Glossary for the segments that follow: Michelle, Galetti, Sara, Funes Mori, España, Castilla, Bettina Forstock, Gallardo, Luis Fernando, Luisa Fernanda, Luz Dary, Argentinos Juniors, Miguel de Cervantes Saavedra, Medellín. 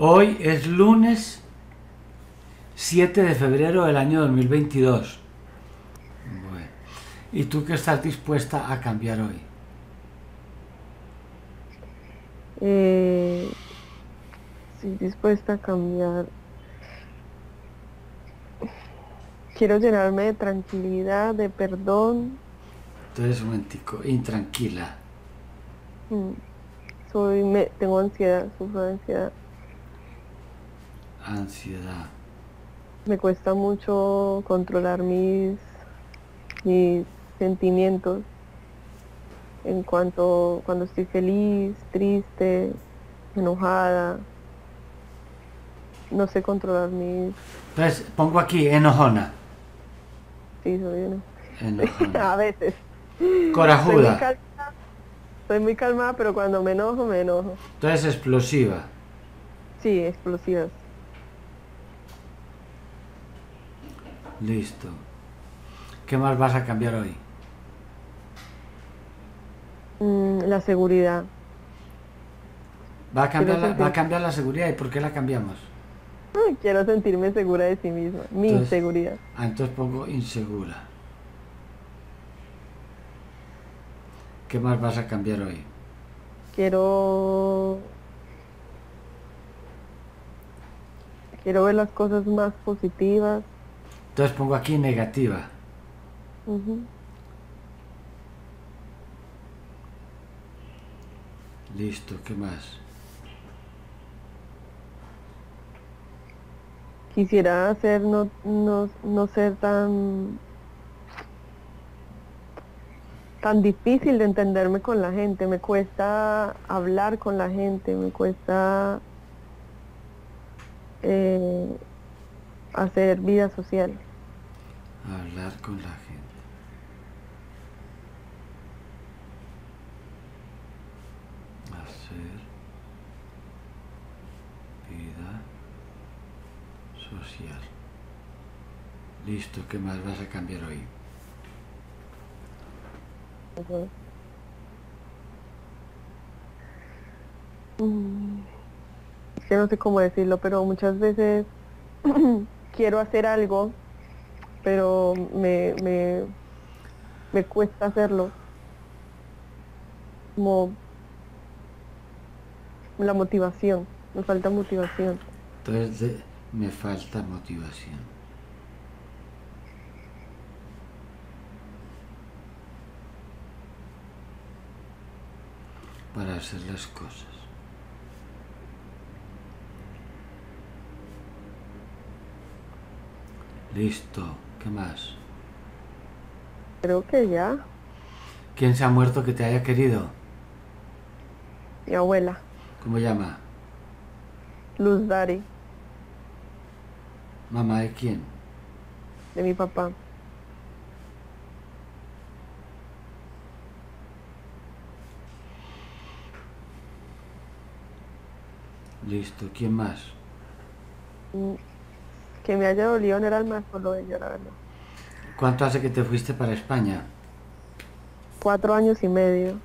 Hoy es lunes 7 de febrero del año 2022. Bueno. ¿Y tú qué estás dispuesta a cambiar hoy? Sí, dispuesta a cambiar. Quiero llenarme de tranquilidad, de perdón. Entonces, un momentico, intranquila. Tengo ansiedad, sufro de ansiedad. Ansiedad. Me cuesta mucho controlar mis sentimientos. En cuanto cuando estoy feliz, triste, enojada. No sé controlar mis... Entonces, pongo aquí, enojona. Sí, soy enojona. A veces. Corajuda. Soy muy calmada, pero cuando me enojo, me enojo. Entonces, explosiva. Sí, explosivas. Listo. ¿Qué más vas a cambiar hoy? La seguridad. Va a cambiar la seguridad. ¿Y por qué la cambiamos? Quiero sentirme segura de sí misma. Mi inseguridad. Entonces pongo insegura. ¿Qué más vas a cambiar hoy? Quiero ver las cosas más positivas. Entonces pongo aquí negativa. Listo, ¿qué más? Quisiera no ser tan difícil de entenderme con la gente. Me cuesta hablar con la gente, me cuesta hacer vida social. Hablar con la gente. Listo, ¿qué más vas a cambiar hoy? Que no sé cómo decirlo, pero muchas veces quiero hacer algo, pero me cuesta hacerlo. Como la motivación, me falta motivación. Entonces, me falta motivación. Para hacer las cosas. Listo, ¿qué más? Creo que ya. ¿Quién se ha muerto que te haya querido? Mi abuela. ¿Cómo llama? Luz Dary. ¿Mamá de quién? De mi papá. Listo, ¿quién más? Que me haya dolido en el alma por lo de yo, la verdad. ¿Cuánto hace que te fuiste para España? 4 años y medio.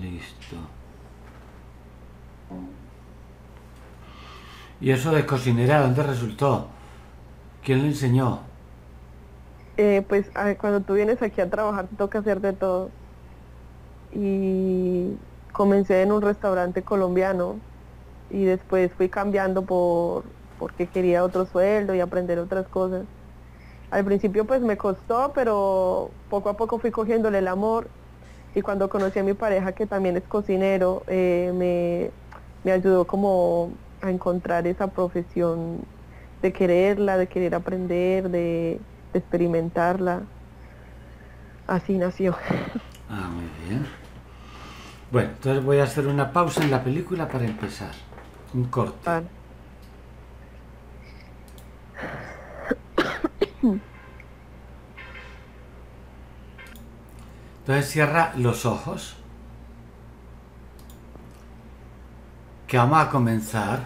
Listo. ¿Y eso de cocinera, dónde resultó? ¿Quién le enseñó? Pues cuando tú vienes aquí a trabajar te toca hacer de todo. Y comencé en un restaurante colombiano y después fui cambiando porque quería otro sueldo y aprender otras cosas. Al principio pues me costó, pero poco a poco fui cogiéndole el amor. Y cuando conocí a mi pareja, que también es cocinero, me ayudó como a encontrar esa profesión, de quererla, de querer aprender, de experimentarla. Así nació. Ah, muy bien. Bueno, entonces voy a hacer una pausa en la película para empezar. Un corte. Vale. Entonces cierra los ojos. Que vamos a comenzar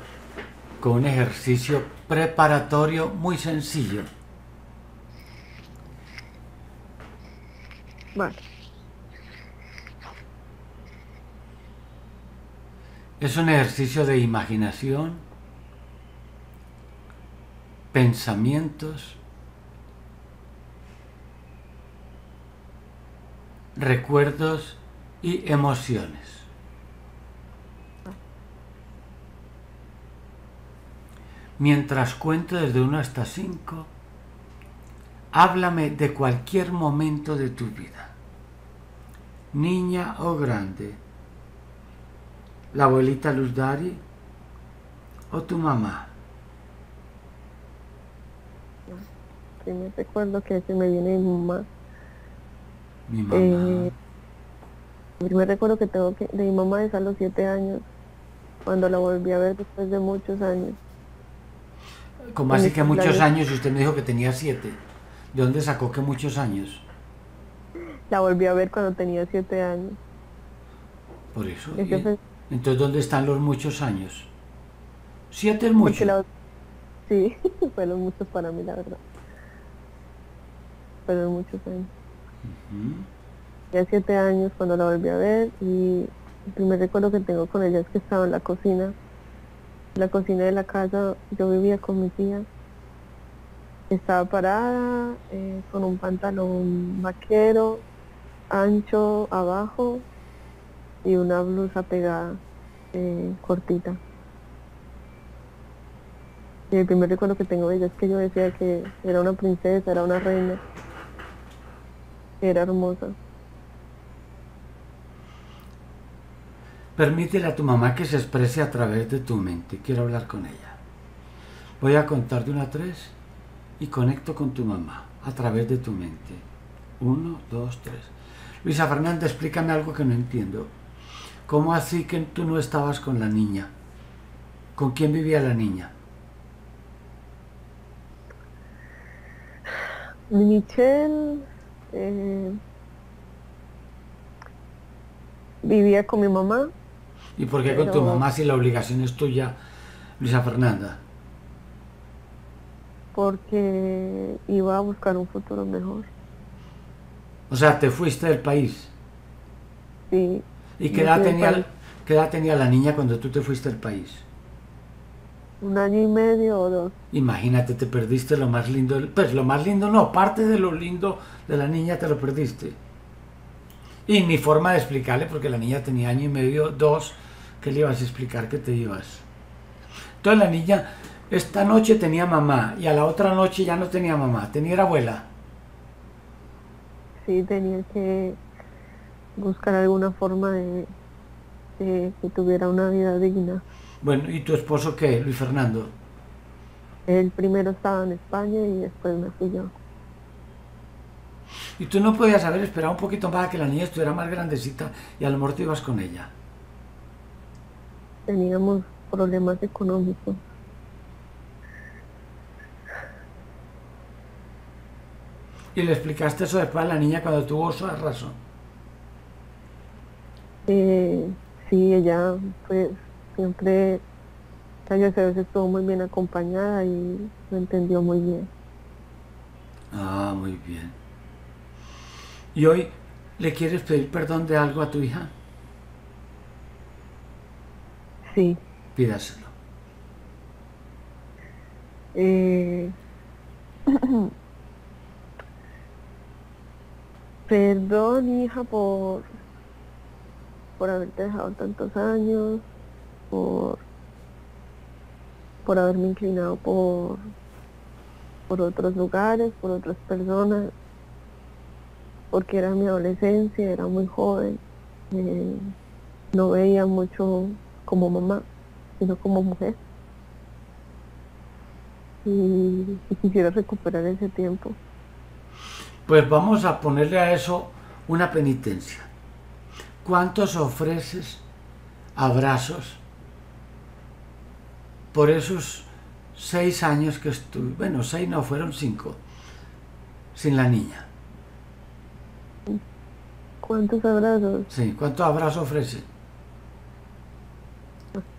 con un ejercicio preparatorio muy sencillo. Bueno. Es un ejercicio de imaginación, pensamientos, recuerdos y emociones. Mientras cuento desde 1 hasta 5, háblame de cualquier momento de tu vida, niña o grande, la abuelita Luz Dary o tu mamá. Primero recuerdo que se me viene mi mamá. Mi mamá. Primero recuerdo que tengo que de mi mamá es a los 7 años, cuando la volví a ver después de muchos años. ¿Cómo así que muchos años? Usted me dijo que tenía 7. ¿De dónde sacó que muchos años? La volví a ver cuando tenía 7 años. Por eso. Entonces, ¿dónde están los muchos años? 7 es mucho. Sí, fueron muchos para mí, la verdad. Fueron muchos años. Ya 7 años cuando la volví a ver, y el primer recuerdo que tengo con ella es que estaba en la cocina. La cocina de la casa, yo vivía con mi tía, estaba parada con un pantalón vaquero, ancho abajo y una blusa pegada, cortita. Y el primer recuerdo que tengo de ella es que yo decía que era una princesa, era una reina, era hermosa. Permítele a tu mamá que se exprese a través de tu mente. Quiero hablar con ella. Voy a contar de 1 a 3 y conecto con tu mamá a través de tu mente. 1, 2, 3. Luisa Fernanda, explícame algo que no entiendo. ¿Cómo así que tú no estabas con la niña? ¿Con quién vivía la niña? Michelle... vivía con mi mamá. ¿Y por qué con tu mamá si la obligación es tuya, Luisa Fernanda? Porque iba a buscar un futuro mejor. O sea, te fuiste del país. Sí. ¿Y qué edad tenía la niña cuando tú te fuiste del país? 1 año y medio o 2. Imagínate, te perdiste lo más lindo, pues lo más lindo no, parte de lo lindo de la niña te lo perdiste. Y ni forma de explicarle, porque la niña tenía 1 año y medio, 2, ¿qué le ibas a explicar que te ibas? Entonces la niña, esta noche tenía mamá, y a la otra noche ya no tenía mamá, tenía abuela. Sí, tenía que buscar alguna forma de que tuviera una vida digna. Bueno, ¿y tu esposo qué, Luis Fernando? Él primero estaba en España y después me fui yo. Y tú no podías haber esperado un poquito más a que la niña estuviera más grandecita y a lo mejor te ibas con ella. Teníamos problemas económicos. ¿Y le explicaste eso después a la niña cuando tuvo su razón? Sí, ella pues siempre, gracias a Dios, estuvo muy bien acompañada y lo entendió muy bien. Ah, muy bien. ¿Y hoy le quieres pedir perdón de algo a tu hija? Sí. Pídaselo. Perdón, hija, por haberte dejado tantos años, por haberme inclinado por otros lugares, por otras personas, porque era mi adolescencia, era muy joven, no veía mucho como mamá, sino como mujer. Y quisiera recuperar ese tiempo. Pues vamos a ponerle a eso una penitencia. ¿Cuántos ofreces abrazos por esos 6 años que estuve? Bueno, 6 no, fueron 5, sin la niña. ¿Cuántos abrazos? Sí, ¿cuántos abrazos ofrece?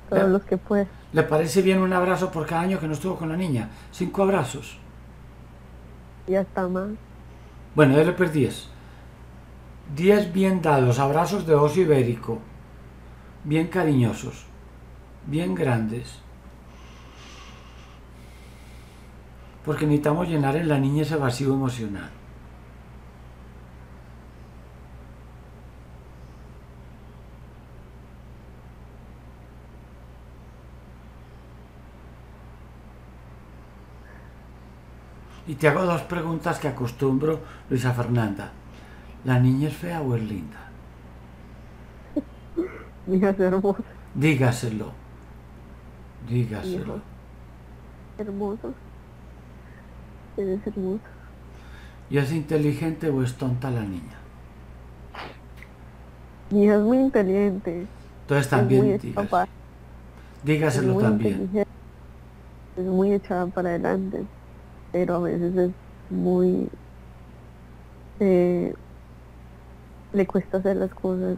Todos los que pueda. ¿Le parece bien un abrazo por cada año que no estuvo con la niña? 5 abrazos. Y hasta más. Bueno, debe perder 10. 10 bien dados abrazos de oso ibérico, bien cariñosos, bien grandes, porque necesitamos llenar en la niña ese vacío emocional. Y te hago dos preguntas que acostumbro, Luisa Fernanda. ¿La niña es fea o es linda? Mija, es hermosa. Dígaselo. Dígaselo. Hermoso. Eres hermoso. ¿Y es inteligente o es tonta la niña? Mija, es muy inteligente. Entonces también dígaselo. Dígaselo también. Es muy echada para adelante, pero a veces es muy... le cuesta hacer las cosas,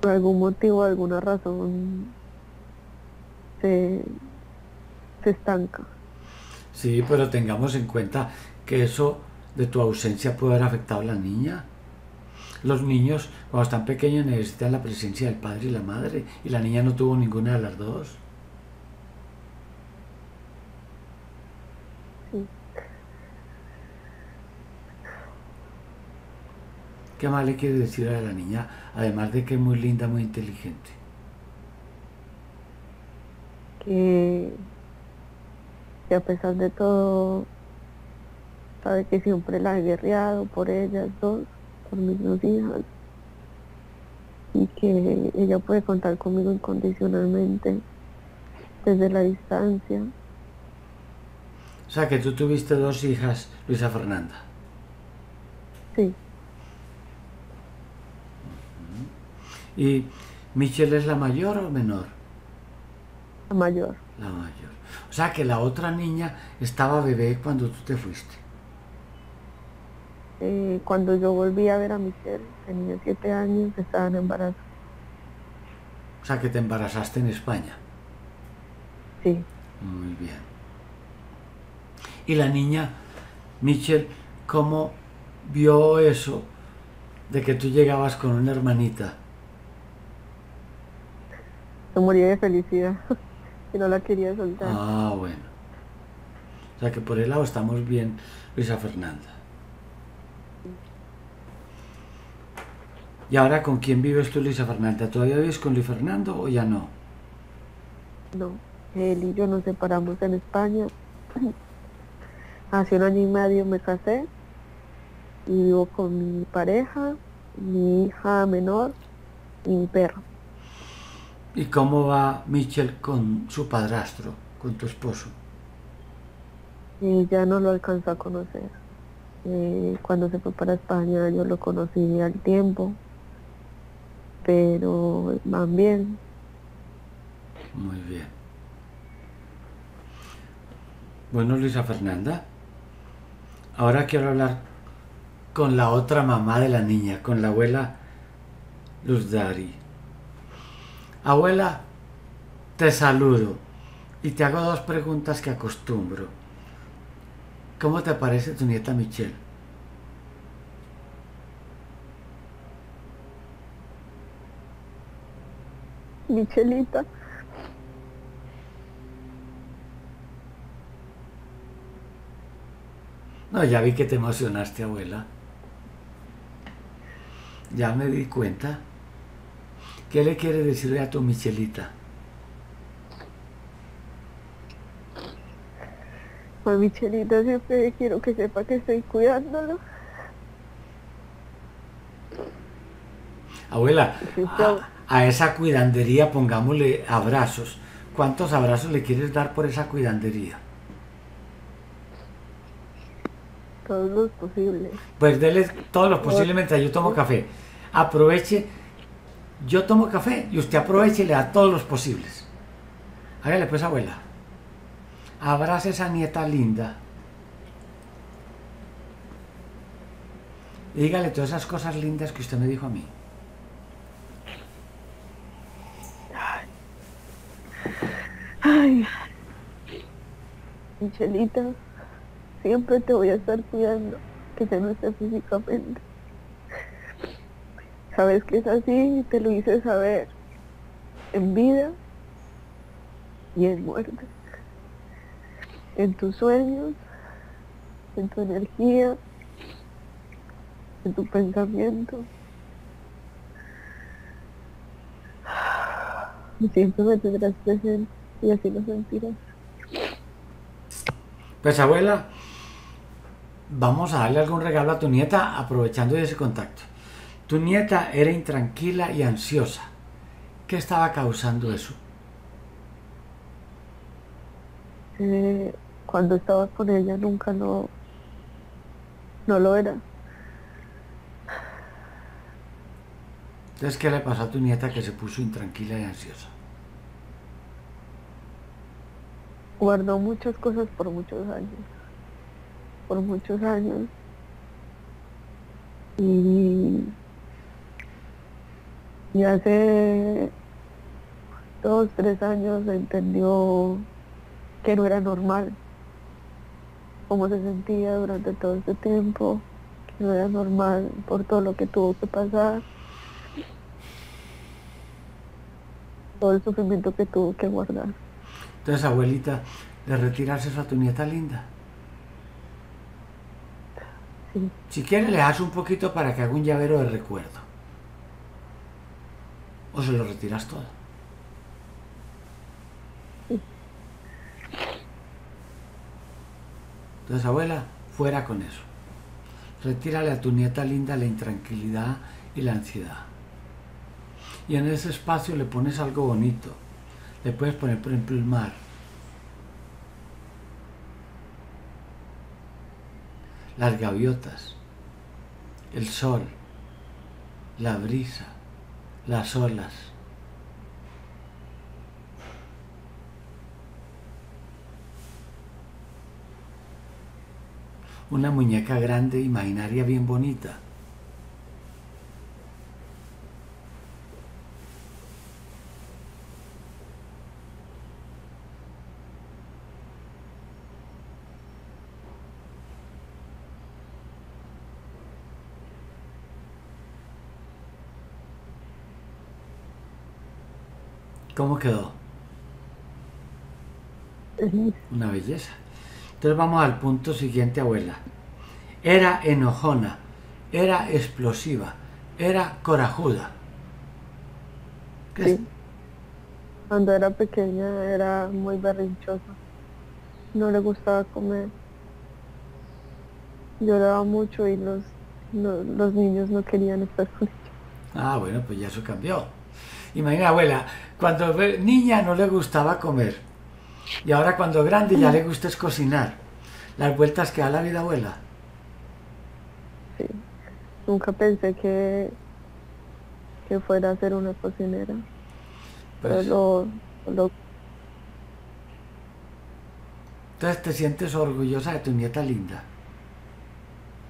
por algún motivo, alguna razón, se estanca. Sí, pero tengamos en cuenta que eso de tu ausencia puede haber afectado a la niña. Los niños cuando están pequeños necesitan la presencia del padre y la madre, y la niña no tuvo ninguna de las dos. ¿Qué más le quiere decir a la niña, además de que es muy linda, muy inteligente? Que a pesar de todo, sabe que siempre la he guerreado por ellas dos, por mis dos hijas, y que ella puede contar conmigo incondicionalmente, desde la distancia. O sea, que tú tuviste dos hijas, Luisa Fernanda. Sí. ¿Y Michelle es la mayor o menor? La mayor. La mayor. O sea que la otra niña estaba bebé cuando tú te fuiste. Cuando yo volví a ver a Michelle, tenía 7 años, estaba en embarazo. O sea que te embarazaste en España. Sí. Muy bien. Y la niña, Michelle, ¿cómo vio eso de que tú llegabas con una hermanita? Yo moría de felicidad y no la quería soltar. Ah, bueno. O sea que por el lado estamos bien, Luisa Fernanda. ¿Y ahora con quién vives tú, Luisa Fernanda? ¿Todavía vives con Luis Fernando o ya no? No, él y yo nos separamos en España. Hace 1 año y medio me casé y vivo con mi pareja, mi hija menor y mi perro. ¿Y cómo va Michelle con su padrastro, con tu esposo? Ya no lo alcanzó a conocer. Cuando se fue para España yo lo conocí al tiempo, pero van bien. Muy bien. Bueno, Luisa Fernanda, ahora quiero hablar con la otra mamá de la niña, con la abuela Luz Dary. Abuela, te saludo y te hago dos preguntas que acostumbro. ¿Cómo te parece tu nieta Michelle? Michelita. No, ya vi que te emocionaste, abuela. Ya me di cuenta. ¿Qué le quiere decirle a tu Michelita? A Michelita siempre quiero que sepa que estoy cuidándolo. Abuela, a esa cuidandería pongámosle abrazos. ¿Cuántos abrazos le quieres dar por esa cuidandería? Todos los posibles. Pues dele todos los posibles mientras yo tomo café. Aproveche... Yo tomo café y usted aprovecha y le da todos los posibles. Hágale pues, abuela. Abraza esa nieta linda. Y dígale todas esas cosas lindas que usted me dijo a mí. Ay, Michelita, siempre te voy a estar cuidando, que ya no esté físicamente. Sabes que es así y te lo hice saber en vida y en muerte, en tus sueños, en tu energía, en tu pensamiento. Y siempre me tendrás presente y así lo sentirás. Pues abuela, vamos a darle algún regalo a tu nieta aprovechando de ese contacto. Tu nieta era intranquila y ansiosa. ¿Qué estaba causando eso? Cuando estaba con ella nunca no lo era. Entonces, ¿qué le pasó a tu nieta que se puso intranquila y ansiosa? Guardó muchas cosas por muchos años. Y hace 2 o 3 años entendió que no era normal cómo se sentía durante todo este tiempo, que no era normal por todo lo que tuvo que pasar, todo el sufrimiento que tuvo que guardar. Entonces, abuelita, ¿le retiras eso a tu nieta linda? Sí. Si quieres, le das un poquito para que haga un llavero de recuerdo. ¿O se lo retiras todo? Sí. Entonces, abuela, fuera con eso. Retírale a tu nieta linda la intranquilidad y la ansiedad. Y en ese espacio le pones algo bonito. Le puedes poner, por ejemplo, el mar. Las gaviotas. El sol. La brisa. Las olas. Una muñeca grande, imaginaria, bien bonita. ¿Cómo quedó? Una belleza. Entonces vamos al punto siguiente, abuela. Era enojona, era explosiva, era corajuda. ¿Qué? Sí. Cuando era pequeña era muy berrinchosa. No le gustaba comer. Lloraba mucho y los niños no querían estar con ella. Ah, bueno, pues ya eso cambió. Imagina, abuela, cuando niña no le gustaba comer y ahora cuando grande ya le gusta es cocinar. Las vueltas que da la vida, abuela. Sí, nunca pensé que fuera a ser una cocinera. Pues, Entonces, ¿te sientes orgullosa de tu nieta linda?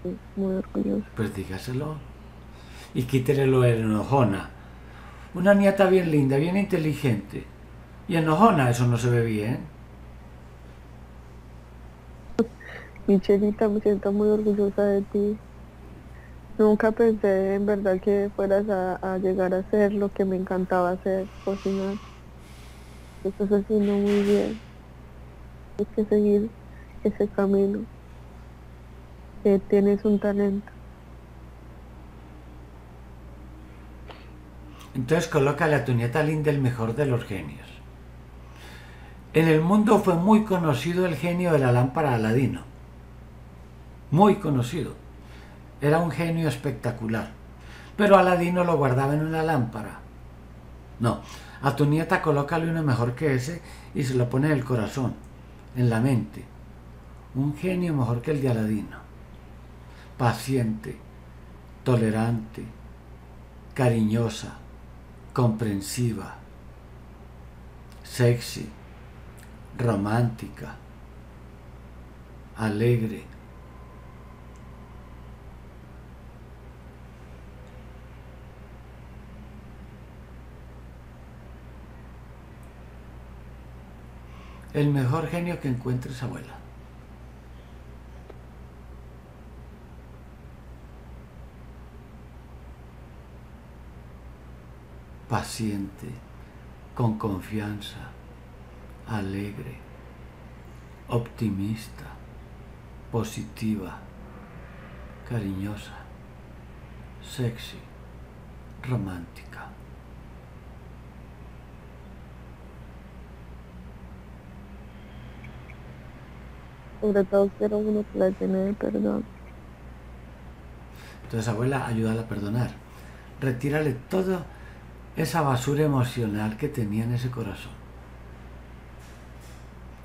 Sí, muy orgullosa. Pues dígaselo y quítele lo de enojona. Una nieta bien linda, bien inteligente. Y enojona, eso no se ve bien. Michelita, me siento muy orgullosa de ti. Nunca pensé en verdad que fueras a llegar a hacer lo que me encantaba hacer, cocinar. Lo estás haciendo muy bien. Tienes que seguir ese camino. Tienes un talento. Entonces colócale a tu nieta linda el mejor de los genios. En el mundo fue muy conocido el genio de la lámpara de Aladino. Muy conocido. Era un genio espectacular. Pero Aladino lo guardaba en una lámpara. No, a tu nieta colócale uno mejor que ese y se lo pone en el corazón, en la mente. Un genio mejor que el de Aladino. Paciente, tolerante, cariñosa, comprensiva, sexy, romántica, alegre. El mejor genio que encuentres, abuela. paciente, con confianza, alegre, optimista, positiva, cariñosa, sexy, romántica. Sobre todo quiero uno para tener perdón. Entonces, abuela, ayúdala a perdonar. Retírale toda esa basura emocional que tenía en ese corazón.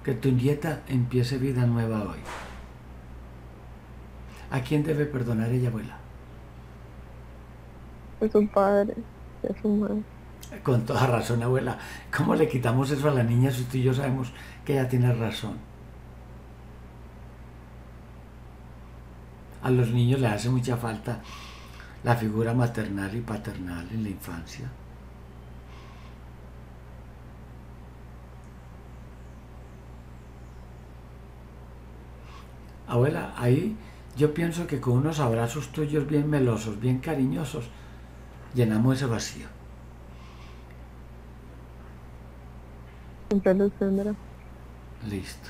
Que tu nieta empiece vida nueva hoy. ¿A quién debe perdonar ella, abuela? A su padre, a su madre. Con toda razón, abuela. ¿Cómo le quitamos eso a la niña si tú y yo sabemos que ella tiene razón? A los niños les hace mucha falta la figura maternal y paternal en la infancia. Abuela, ahí yo pienso que con unos abrazos tuyos bien melosos, bien cariñosos, llenamos ese vacío. Listo.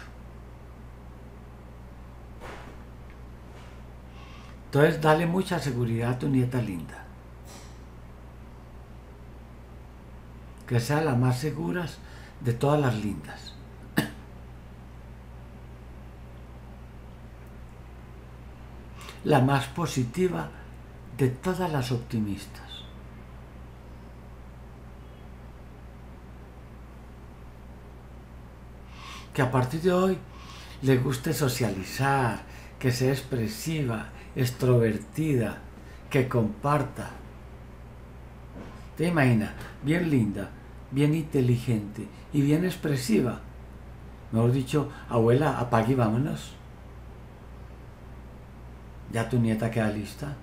Entonces, dale mucha seguridad a tu nieta linda. Que sea la más segura de todas las lindas. La más positiva de todas las optimistas. Que a partir de hoy le guste socializar, que sea expresiva, extrovertida, que comparta. Te imaginas, bien linda, bien inteligente y bien expresiva. Mejor dicho, abuela, apague y vámonos. Ya tu nieta queda lista.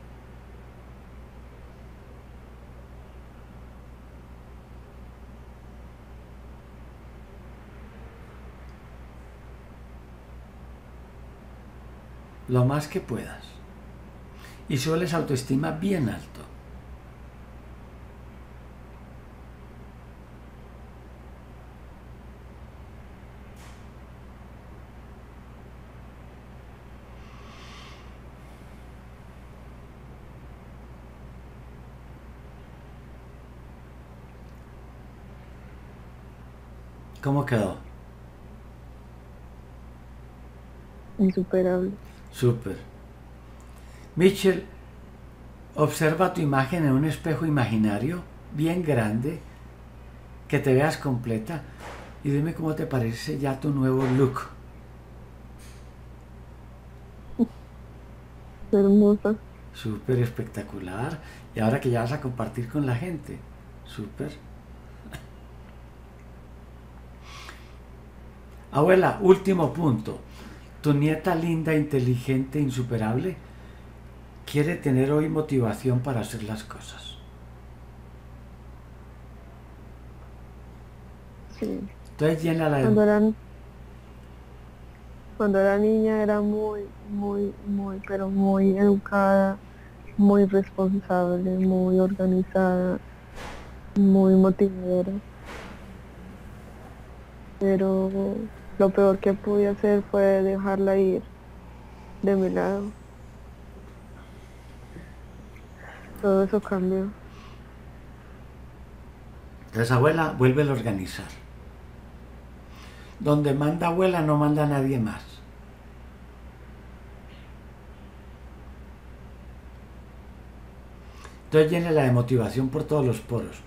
Lo más que puedas. Y sueles autoestima bien alto. ¿Cómo quedó? Insuperable. Súper. Michelle, observa tu imagen en un espejo imaginario bien grande, que te veas completa, y dime cómo te parece ya tu nuevo look. Hermosa. Súper espectacular. Y ahora que ya vas a compartir con la gente. Súper. Abuela, último punto. Tu nieta linda, inteligente, insuperable, quiere tener hoy motivación para hacer las cosas. Sí. Entonces llénala de... Cuando era niña era muy educada, muy responsable, muy organizada, muy motivadora. Pero lo peor que pude hacer fue dejarla ir de mi lado. Todo eso cambió. Entonces, abuela, vuelve a organizar. Donde manda abuela no manda nadie más. Entonces llénela de motivación por todos los poros.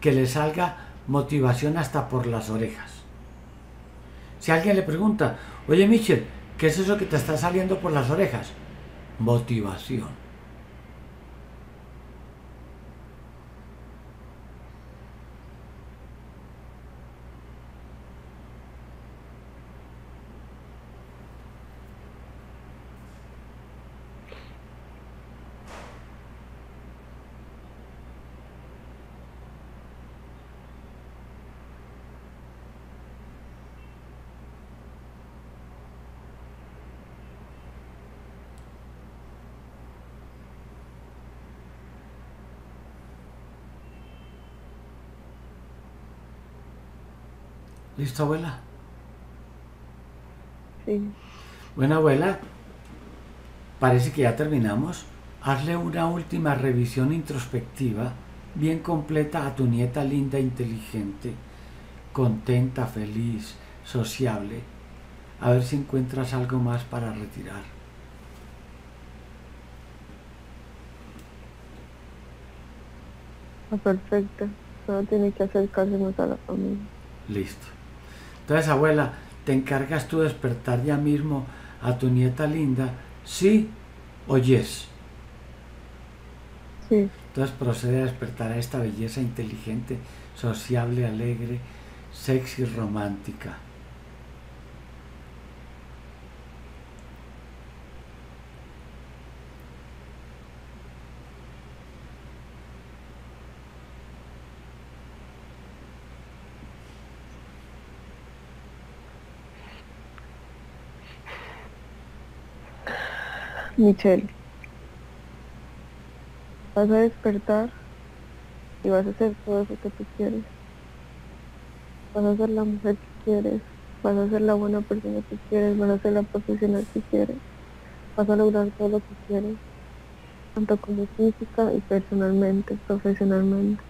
Que le salga motivación hasta por las orejas. Si alguien le pregunta, oye Michelle, ¿qué es eso que te está saliendo por las orejas? Motivación. ¿Listo, abuela? Sí. Bueno, abuela, parece que ya terminamos. Hazle una última revisión introspectiva bien completa a tu nieta linda, inteligente, contenta, feliz, sociable. A ver si encuentras algo más para retirar. Perfecto. Solo tiene que acercarse más a la familia. Listo. Entonces, abuela, te encargas tú de despertar ya mismo a tu nieta linda, ¿sí o yes? Sí. Entonces procede a despertar a esta belleza inteligente, sociable, alegre, sexy, romántica. Michelle, vas a despertar y vas a hacer todo eso que tú quieres. Vas a ser la mujer que quieres, vas a ser la buena persona que quieres, vas a ser la profesional que quieres, vas a lograr todo lo que quieres, tanto como física y personalmente, profesionalmente.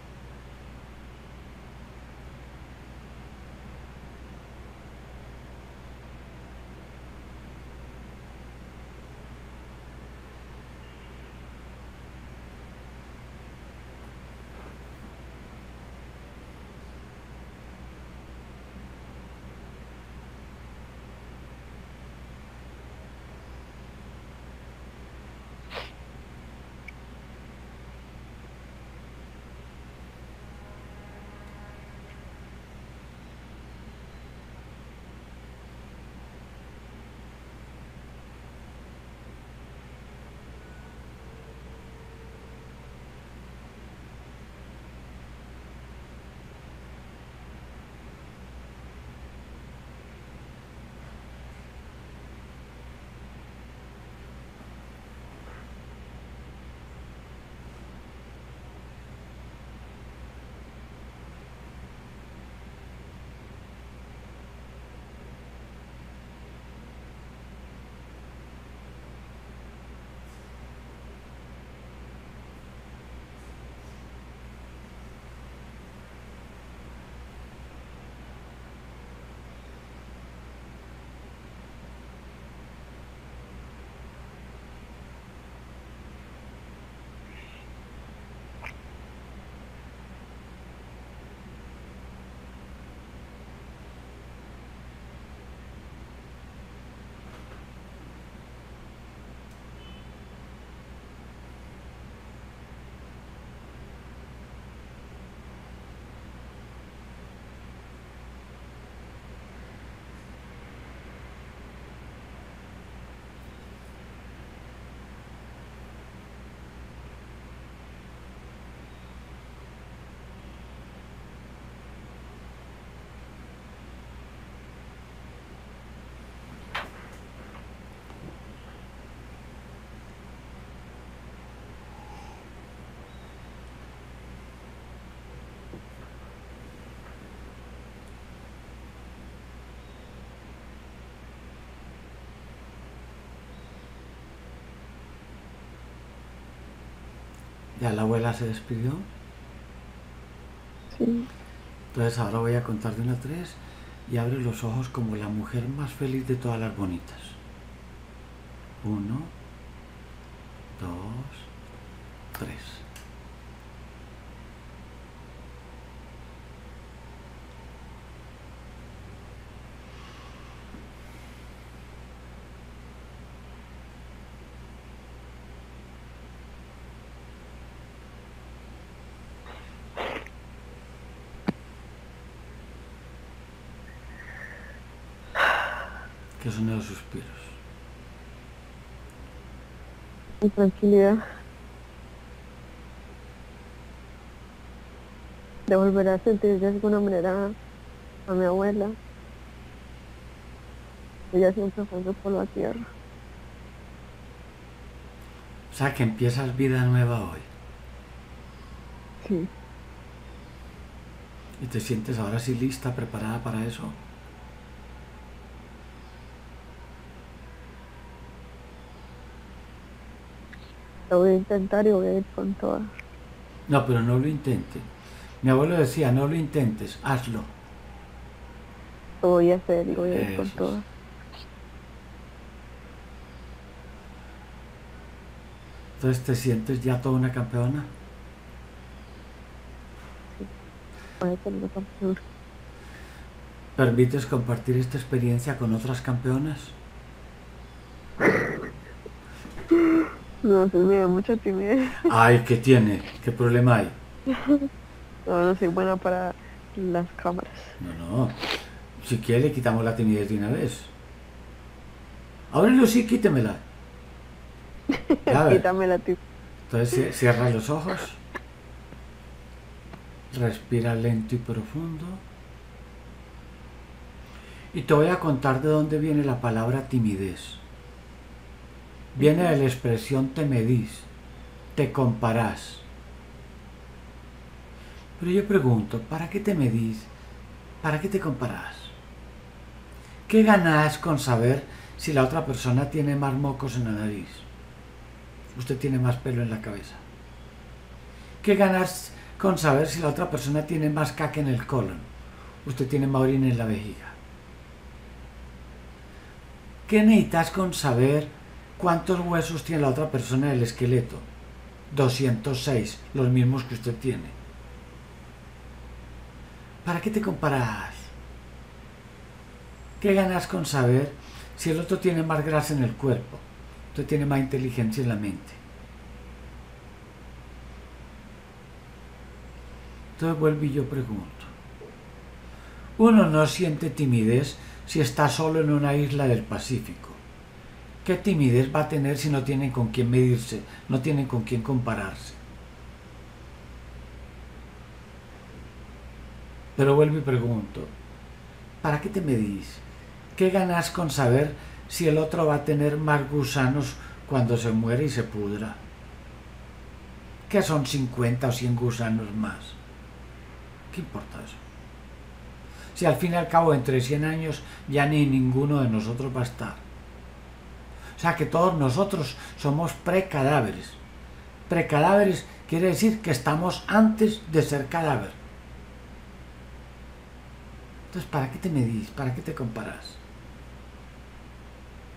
¿Ya la abuela se despidió? Sí. Entonces ahora voy a contar de 1 a 3 y abre los ojos como la mujer más feliz de todas las bonitas. 1, 2, 3. ¿Qué son esos suspiros? Mi tranquilidad de volver a sentir de alguna manera a mi abuela. Ella siempre fue por la tierra. O sea, que empiezas vida nueva hoy. Sí. ¿Y te sientes ahora sí lista, preparada para eso? Lo voy a intentar y voy a ir con todo. No, pero no lo intentes. Mi abuelo decía, no lo intentes, hazlo. Lo voy a hacer y voy a ir con todo. Entonces, ¿te sientes ya toda una campeona? Sí, voy a ser una campeona. ¿Permites compartir esta experiencia con otras campeonas? No, se me da mucha timidez. Ay, ¿qué tiene? ¿Qué problema hay? No, no soy buena para las cámaras. No, no. Si quiere, quitamos la timidez de una vez. Ahora no, sí, quítemela. Quítamela, tú. Entonces, cierra los ojos. Respira lento y profundo. Y te voy a contar de dónde viene la palabra timidez. Viene de la expresión te medís, te comparás. Pero yo pregunto, ¿para qué te medís? ¿Para qué te comparás? ¿Qué ganás con saber si la otra persona tiene más mocos en la nariz? Usted tiene más pelo en la cabeza. ¿Qué ganás con saber si la otra persona tiene más caca en el colon? Usted tiene más orina en la vejiga. ¿Qué necesitas con saber cuántos huesos tiene la otra persona del esqueleto? 206, los mismos que usted tiene. ¿Para qué te comparás? ¿Qué ganas con saber si el otro tiene más grasa en el cuerpo? Usted tiene más inteligencia en la mente. Entonces vuelvo y yo pregunto. Uno no siente timidez si está solo en una isla del Pacífico. ¿Qué timidez va a tener si no tienen con quién medirse, no tienen con quién compararse? Pero vuelvo y pregunto, ¿para qué te medís? ¿Qué ganas con saber si el otro va a tener más gusanos cuando se muere y se pudra? ¿Qué son 50 o 100 gusanos más? ¿Qué importa eso? Si al fin y al cabo entre 100 años ya ni ninguno de nosotros va a estar. O sea que todos nosotros somos precadáveres. Precadáveres quiere decir que estamos antes de ser cadáver. Entonces, ¿para qué te medís? ¿Para qué te comparás?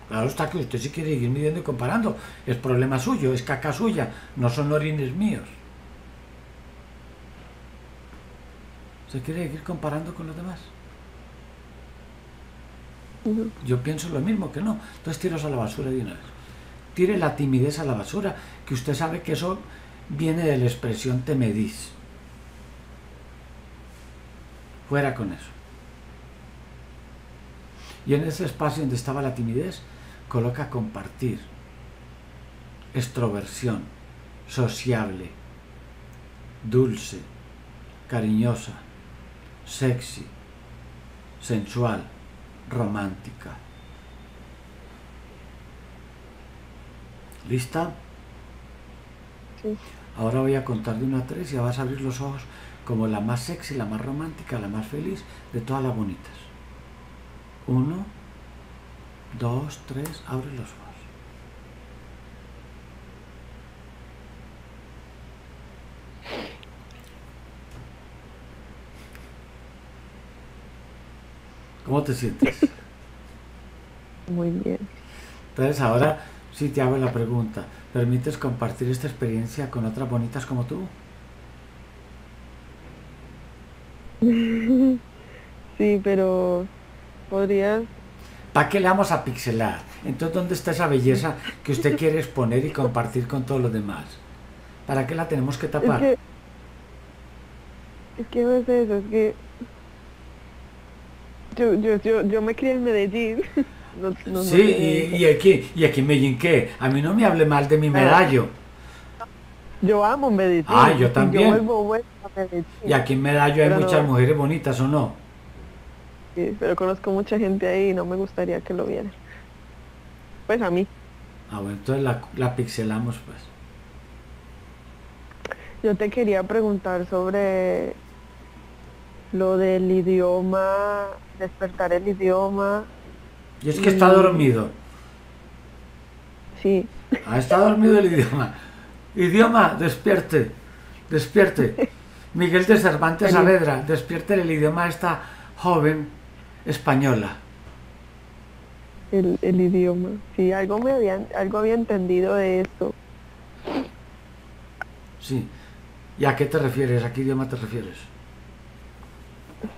Claro está que usted sí quiere seguir midiendo y comparando. Es problema suyo, es caca suya, no son orines míos. ¿Se quiere seguir comparando con los demás? Yo pienso lo mismo, que no. Entonces tiros a la basura de una vez. Tire la timidez a la basura, que usted sabe que eso viene de la expresión te medís. Fuera con eso. Y en ese espacio donde estaba la timidez, coloca compartir, extroversión, sociable, dulce, cariñosa, sexy, sensual, romántica. ¿Lista? Sí. Ahora voy a contar de 1 a 3 y vas a abrir los ojos como la más sexy, la más romántica, la más feliz de todas las bonitas. 1, 2, 3, abre los ojos. ¿Cómo te sientes? Muy bien. Entonces ahora sí te hago la pregunta. ¿Permites compartir esta experiencia con otras bonitas como tú? Sí, pero podrías... ¿Para qué le vamos a pixelar? Entonces, ¿dónde está esa belleza que usted quiere exponer y compartir con todos los demás? ¿Para qué la tenemos que tapar? Es que no es eso, es que... Yo me crié en Medellín. No, sí, y aquí en Medellín, ¿qué? A mí no me hable mal de mi medallo. Yo amo Medellín. Ah, yo también. Yo vuelvo a Medellín. Y aquí en Medallo hay muchas mujeres bonitas, ¿o no? Sí, pero conozco mucha gente ahí y no me gustaría que lo vieran. Pues a mí. Ah, bueno, entonces la pixelamos, pues. Yo te quería preguntar sobre... lo del idioma, despertar el idioma. Y es que está dormido. Sí. Ah, está dormido el idioma. Idioma, despierte, despierte. Miguel de Cervantes Saavedra, despierte el idioma a esta joven española. El idioma, sí, algo había entendido de esto. Sí. ¿Y a qué te refieres? ¿A qué idioma te refieres?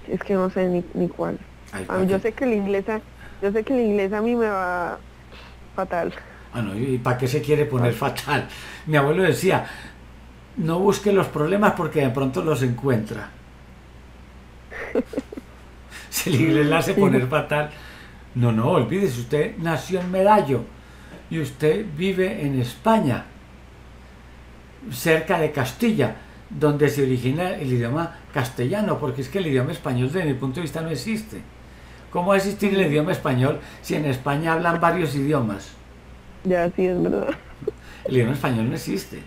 Es que no sé ni cuál. Ay, mí, yo sé que el inglés a mí me va fatal. Ah, no, ¿y para qué se quiere poner fatal? Mi abuelo decía, no busque los problemas porque de pronto los encuentra. Si el inglés la hace poner fatal, no, no, olvídese, usted nació en Medallo y usted vive en España, cerca de Castilla, donde se origina el idioma castellano, porque es que el idioma español desde mi punto de vista no existe. ¿Cómo va a existir el idioma español si en España hablan varios idiomas? Ya, sí, es verdad. El idioma español no existe.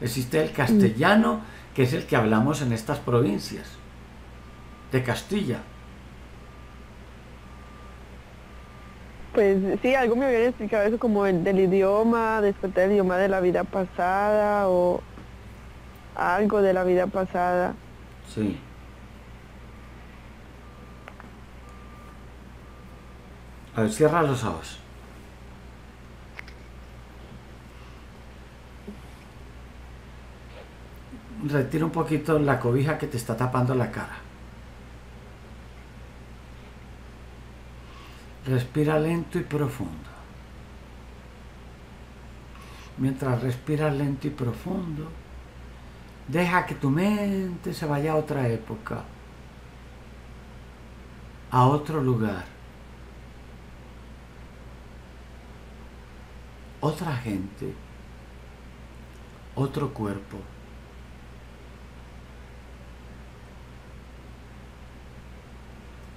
Existe el castellano, que es el que hablamos en estas provincias de Castilla. Pues sí, algo me habían explicado eso, como del idioma, despertar el idioma de la vida pasada o algo de la vida pasada. Sí. A ver, cierra los ojos. Retira un poquito la cobija que te está tapando la cara. Respira lento y profundo. Mientras respiras lento y profundo, deja que tu mente se vaya a otra época, a otro lugar, otra gente, otro cuerpo.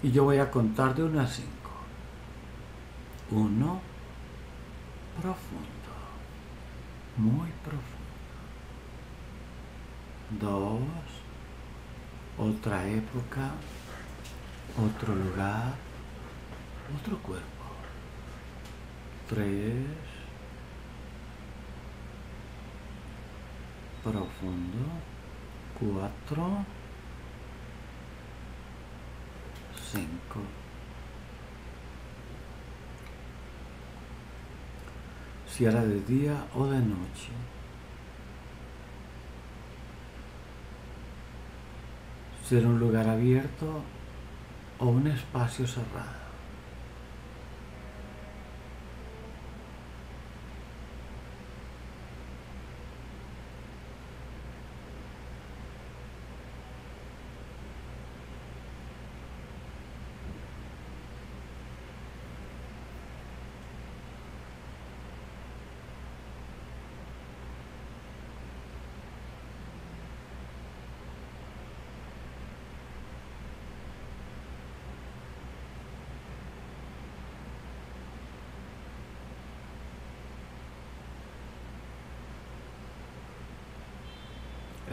Y yo voy a contar de 1 a 5. 1, profundo, muy profundo. 2, otra época, otro lugar, otro cuerpo. 3, profundo. 4, 5. Si era de día o de noche. Si era un lugar abierto o un espacio cerrado.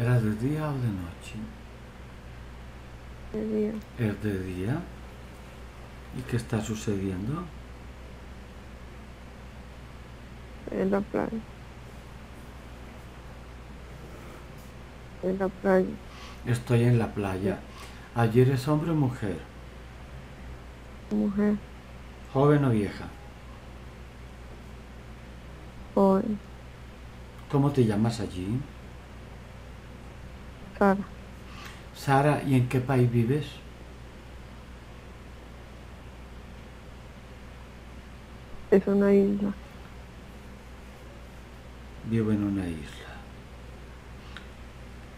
¿Era de día o de noche? De día. ¿Es de día? ¿Y qué está sucediendo? En la playa. En la playa. Estoy en la playa. ¿Ayer es hombre o mujer? Mujer. ¿Joven o vieja? Joven. ¿Cómo te llamas allí? Sara. Sara, ¿y en qué país vives? Es una isla. Vivo en una isla.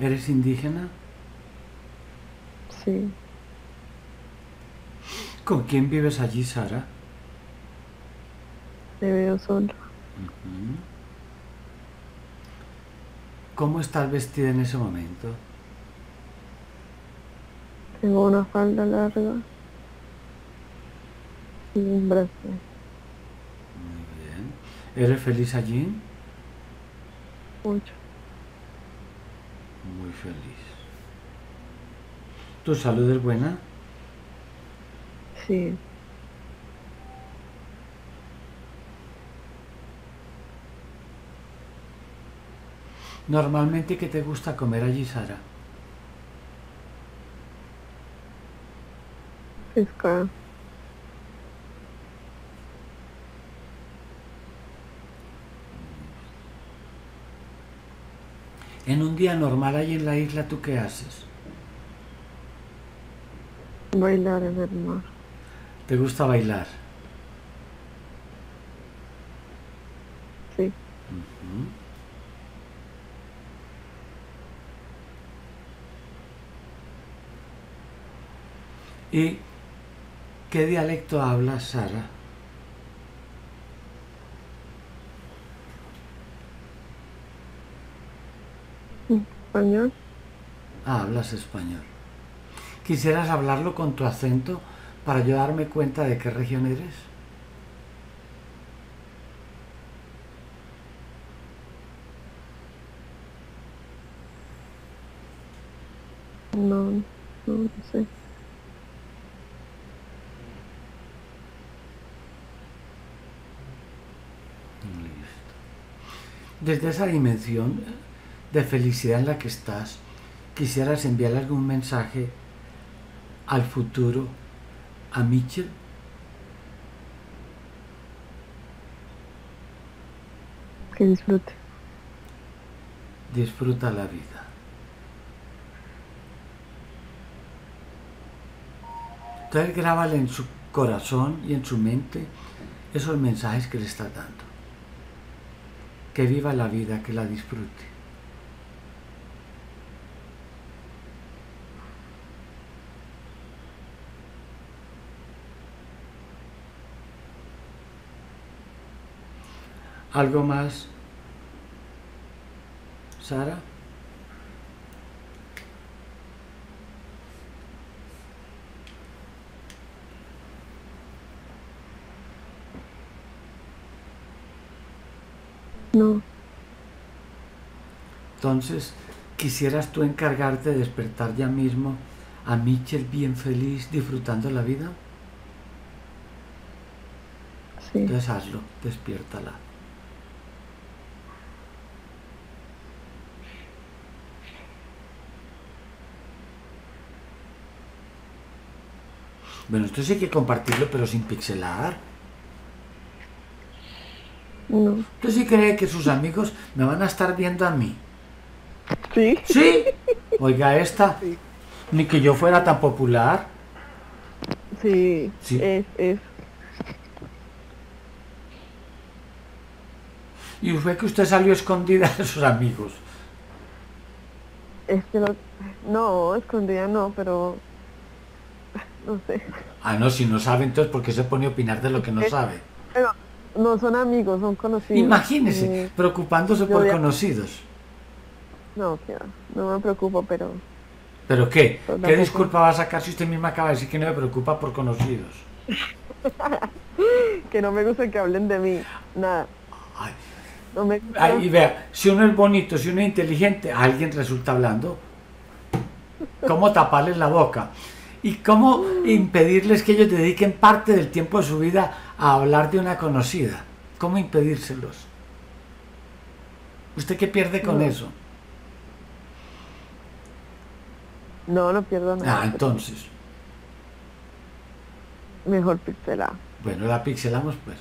¿Eres indígena? Sí. ¿Con quién vives allí, Sara? Me veo sola. ¿Cómo estás vestida en ese momento? Tengo una falda larga y un brazo. Muy bien. ¿Eres feliz allí? Mucho. Muy feliz. ¿Tu salud es buena? Sí. Normalmente, ¿qué te gusta comer allí, Sara? Pescado. En un día normal ahí en la isla, ¿tú qué haces? Bailar en el mar. ¿Te gusta bailar? Sí. Uh-huh. ¿Y qué dialecto hablas, Sara? Español. Ah, hablas español. ¿Quisieras hablarlo con tu acento para yo darme cuenta de qué región eres? No sé. Desde esa dimensión de felicidad en la que estás, ¿quisieras enviar algún mensaje al futuro a Michelle? Que disfrute. Disfruta la vida. Entonces grábale en su corazón y en su mente esos mensajes que le estás dando. Que viva la vida, que la disfrute. ¿Algo más, Sara? No. Entonces, ¿quisieras tú encargarte de despertar ya mismo a Michelle bien feliz, disfrutando la vida? Sí. Entonces hazlo, despiértala. Bueno, esto sí hay que compartirlo, pero sin pixelar. No. ¿Tú sí crees que sus amigos me van a estar viendo a mí? Sí. ¿Sí? Oiga esta, sí. Ni que yo fuera tan popular. Sí, sí. Es. Y fue que usted salió escondida de sus amigos. Es que no, escondida no, pero... no sé. Ah, no, si no sabe, entonces ¿por qué se pone a opinar de lo que no sabe? Pero... no son amigos, son conocidos. Imagínese, preocupándose por conocidos. No, no me preocupo, pero... ¿Pero qué? ¿Qué disculpa va a sacar si usted misma acaba de decir que no me preocupa por conocidos? Que no me gusta que hablen de mí, nada. Ay. No me gusta. Ay, y vea, si uno es bonito, si uno es inteligente, alguien resulta hablando. ¿Cómo taparles la boca? ¿Y cómo impedirles que ellos dediquen parte del tiempo de su vida a hablar de una conocida? ¿Cómo impedírselos? ¿Usted qué pierde con eso? No, no pierdo nada. Ah, entonces. Mejor pixelar. Bueno, la pixelamos pues.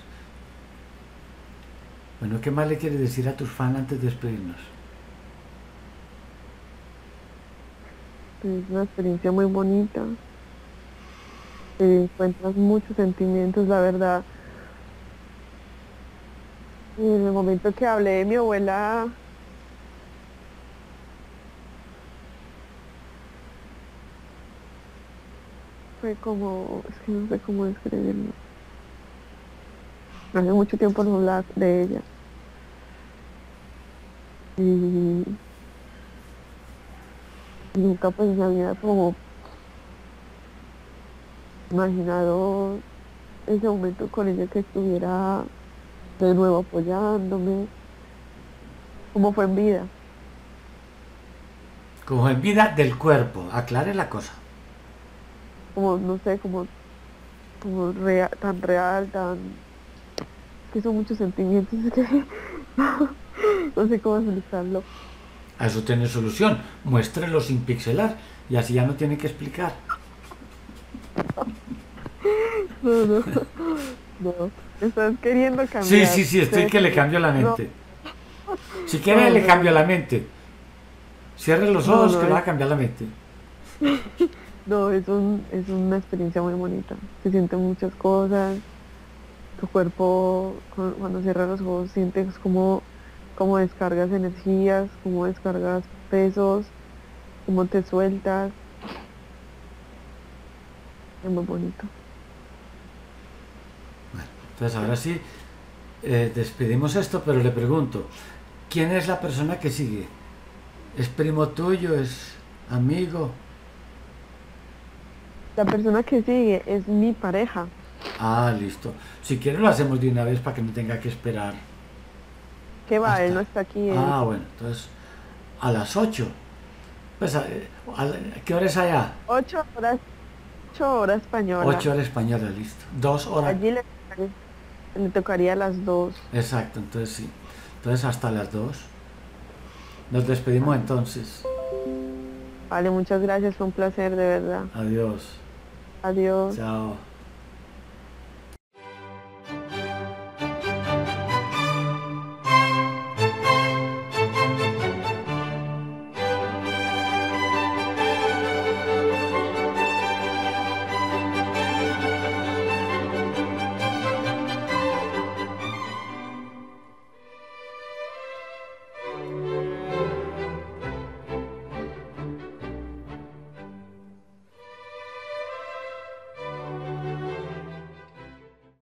Bueno, ¿qué más le quieres decir a tus fans antes de despedirnos? Es una experiencia muy bonita. Encuentras muchos sentimientos, la verdad. Y en el momento que hablé de mi abuela, fue como... es que no sé cómo describirlo. Hace mucho tiempo no hablaba de ella. Y... nunca pues me había como imaginado ese momento con ella, que estuviera de nuevo apoyándome, como fue en vida. Como en vida del cuerpo, aclare la cosa. como, no sé, como real, tan real, tan... que son muchos sentimientos que... no sé cómo solucionarlo. A eso tiene solución, muéstrelo sin pixelar y así ya no tiene que explicar. No, estás queriendo cambiar. Sí, estoy que le cambio la mente. No. Si quiere le cambio la mente. Cierre los ojos que le va a cambiar la mente. No, es una experiencia muy bonita. Se sienten muchas cosas. Tu cuerpo, cuando cierras los ojos, sientes como descargas energías, como descargas pesos, como te sueltas. Es muy bonito. Bueno, entonces ahora sí, despedimos esto, pero le pregunto, ¿quién es la persona que sigue? ¿Es primo tuyo? ¿Es amigo? La persona que sigue es mi pareja. Ah, listo. Si quiere lo hacemos de una vez para que no tenga que esperar. ¿Qué va? Hasta... él no está aquí. Él... Ah, bueno, entonces a las 8. Pues, ¿qué hora es allá? 8 horas española. 8 horas española, listo. 2 horas. Allí le tocaría a las 2. Exacto, entonces sí. Entonces hasta las 2. Nos despedimos entonces. Vale, muchas gracias, fue un placer de verdad. Adiós. Adiós. Chao.